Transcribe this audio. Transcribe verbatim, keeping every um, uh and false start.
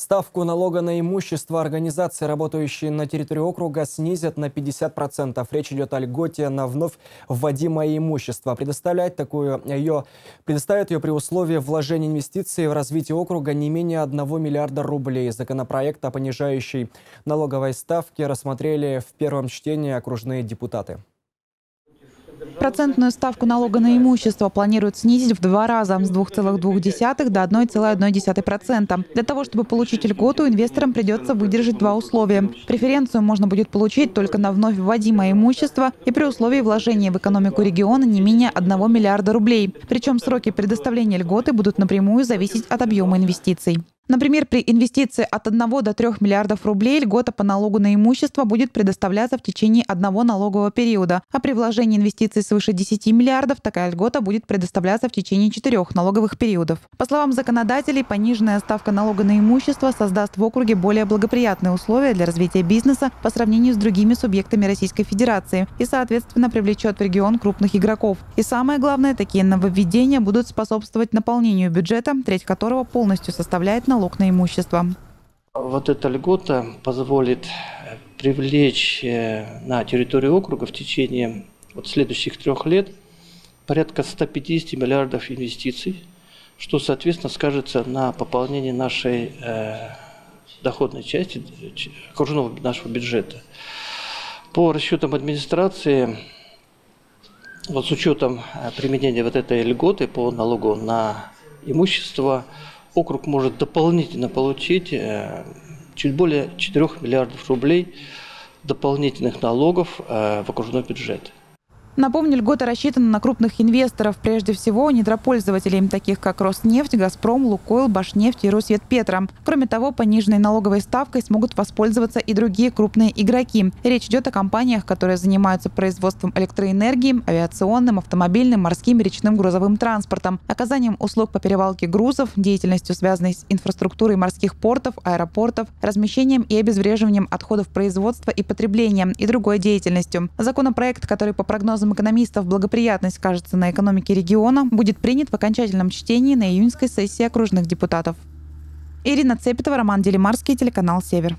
Ставку налога на имущество организации, работающие на территории округа, снизят на пятьдесят процентов. Речь идет о льготе на вновь вводимое имущество. Предоставлять такую ее, предоставят ее при условии вложения инвестиций в развитие округа не менее одного миллиарда рублей. Законопроект о понижающей налоговой ставке рассмотрели в первом чтении окружные депутаты. Процентную ставку налога на имущество планируют снизить в два раза – с двух целых двух десятых до одного целого одной десятой процента. Для того, чтобы получить льготу, инвесторам придется выдержать два условия. Преференцию можно будет получить только на вновь вводимое имущество и при условии вложения в экономику региона не менее одного миллиарда рублей. Причем сроки предоставления льготы будут напрямую зависеть от объема инвестиций. Например, при инвестиции от одного до трёх миллиардов рублей льгота по налогу на имущество будет предоставляться в течение одного налогового периода, а при вложении инвестиций свыше десяти миллиардов такая льгота будет предоставляться в течение четырёх налоговых периодов. По словам законодателей, пониженная ставка налога на имущество создаст в округе более благоприятные условия для развития бизнеса по сравнению с другими субъектами Российской Федерации и, соответственно, привлечет в регион крупных игроков. И самое главное, такие нововведения будут способствовать наполнению бюджета, треть которого полностью составляет налог. налог на имущество. Вот эта льгота позволит привлечь на территорию округа в течение вот следующих трех лет порядка ста пятидесяти миллиардов инвестиций, что, соответственно, скажется на пополнении нашей э, доходной части окружного нашего бюджета. По расчетам администрации, вот с учетом применения вот этой льготы по налогу на имущество, округ может дополнительно получить чуть более четырёх миллиардов рублей дополнительных налогов в окружной бюджет. Напомню, льгота рассчитана на крупных инвесторов, прежде всего недропользователей, таких как Роснефть, Газпром, Лукойл, Башнефть и Русвьетпетро. Кроме того, пониженной налоговой ставкой смогут воспользоваться и другие крупные игроки. Речь идет о компаниях, которые занимаются производством электроэнергии, авиационным, автомобильным, морским, речным, грузовым транспортом, оказанием услуг по перевалке грузов, деятельностью, связанной с инфраструктурой морских портов, аэропортов, размещением и обезвреживанием отходов производства и потребления и другой деятельностью. Законопроект, который по прогнозам экономистов благоприятность скажется на экономике региона, будет принят в окончательном чтении на июньской сессии окружных депутатов. Ирина Цепетова, Роман Делимарский, телеканал «Север».